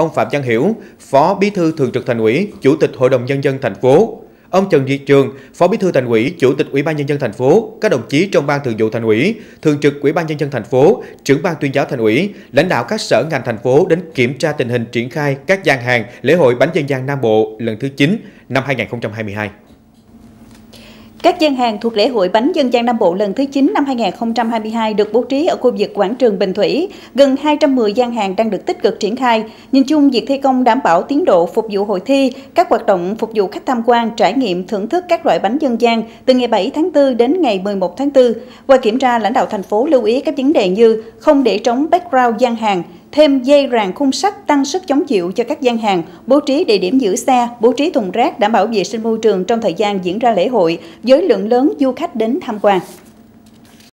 ông Phạm Văn Hiểu, Phó Bí thư Thường trực Thành ủy, Chủ tịch Hội đồng Nhân dân thành phố, ông Trần Việt Trường, Phó Bí thư Thành ủy, Chủ tịch Ủy ban Nhân dân thành phố, các đồng chí trong Ban Thường vụ Thành ủy, Thường trực Ủy ban Nhân dân thành phố, Trưởng Ban Tuyên giáo Thành ủy, lãnh đạo các sở ngành thành phố đến kiểm tra tình hình triển khai các gian hàng lễ hội bánh dân gian Nam Bộ lần thứ 9 năm 2022. Các gian hàng thuộc lễ hội bánh dân gian Nam Bộ lần thứ 9 năm 2022 được bố trí ở khu vực quảng trường Bình Thủy. Gần 210 gian hàng đang được tích cực triển khai. Nhìn chung, việc thi công đảm bảo tiến độ phục vụ hội thi, các hoạt động phục vụ khách tham quan, trải nghiệm, thưởng thức các loại bánh dân gian từ ngày 7 tháng 4 đến ngày 11 tháng 4. Qua kiểm tra, lãnh đạo thành phố lưu ý các vấn đề như không để trống background gian hàng, thêm dây ràng khung sắt tăng sức chống chịu cho các gian hàng, bố trí địa điểm giữ xe, bố trí thùng rác đảm bảo vệ sinh môi trường trong thời gian diễn ra lễ hội với lượng lớn du khách đến tham quan.